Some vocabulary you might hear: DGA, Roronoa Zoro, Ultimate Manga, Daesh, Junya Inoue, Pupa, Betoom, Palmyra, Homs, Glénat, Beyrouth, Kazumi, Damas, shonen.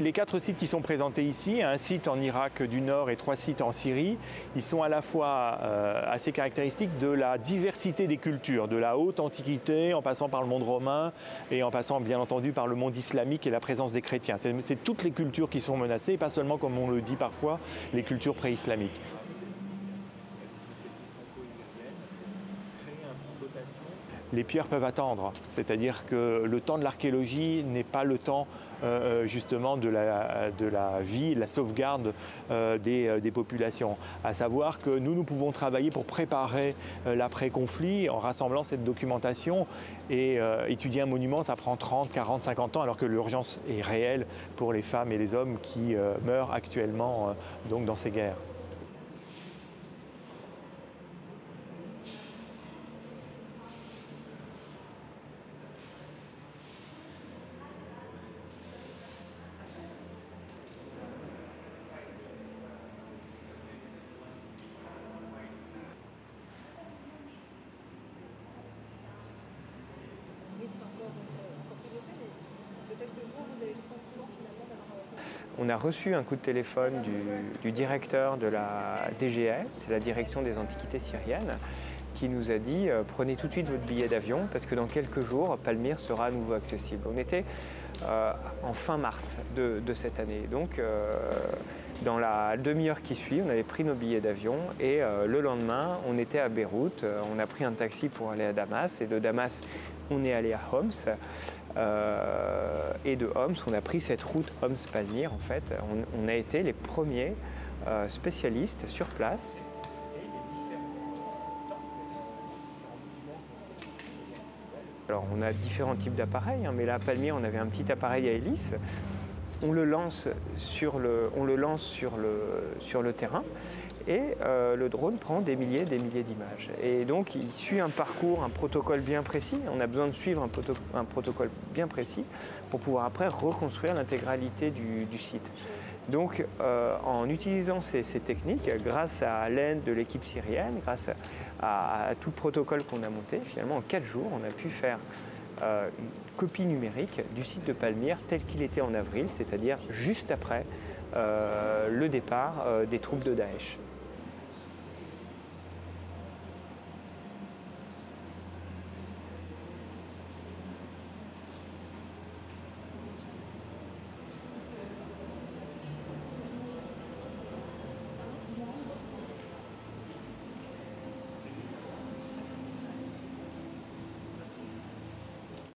les quatre sites qui sont présentés ici, un site en Irak du Nord et 3 sites en Syrie, ils sont à la fois assez caractéristiques de la diversité des cultures, de la haute antiquité, en passant par le monde romain et en passant bien entendu par le monde islamique et la présence des chrétiens. C'est toutes les cultures qui sont menacées, et pas seulement, comme on le dit parfois, les cultures pré-islamiques. Les pierres peuvent attendre, c'est-à-dire que le temps de l'archéologie n'est pas le temps justement de la vie, de la sauvegarde des populations. À savoir que nous pouvons travailler pour préparer l'après-conflit en rassemblant cette documentation, et étudier un monument, ça prend 30, 40, 50 ans, alors que l'urgence est réelle pour les femmes et les hommes qui meurent actuellement donc dans ces guerres. On a reçu un coup de téléphone du directeur de la DGA, c'est la direction des antiquités syriennes, qui nous a dit « prenez tout de suite votre billet d'avion parce que dans quelques jours, Palmyre sera à nouveau accessible ». On était en fin mars de cette année, donc dans la demi-heure qui suit, on avait pris nos billets d'avion et le lendemain, on était à Beyrouth, on a pris un taxi pour aller à Damas et de Damas, on est allé à Homs. Et de Homs, on a pris cette route Homs-Palmyre en fait. On a été les premiers spécialistes sur place. Alors on a différents types d'appareils, hein, mais là à Palmyre on avait un petit appareil à hélice. On le lance sur le terrain et le drone prend des milliers d'images. Et donc il suit un parcours, un protocole bien précis. On a besoin de suivre un protocole bien précis pour pouvoir après reconstruire l'intégralité du site. Donc en utilisant ces techniques, grâce à l'aide de l'équipe syrienne, grâce à tout le protocole qu'on a monté, finalement en 4 jours on a pu faire une copie numérique du site de Palmyre tel qu'il était en avril, c'est-à-dire juste après le départ des troupes de Daesh.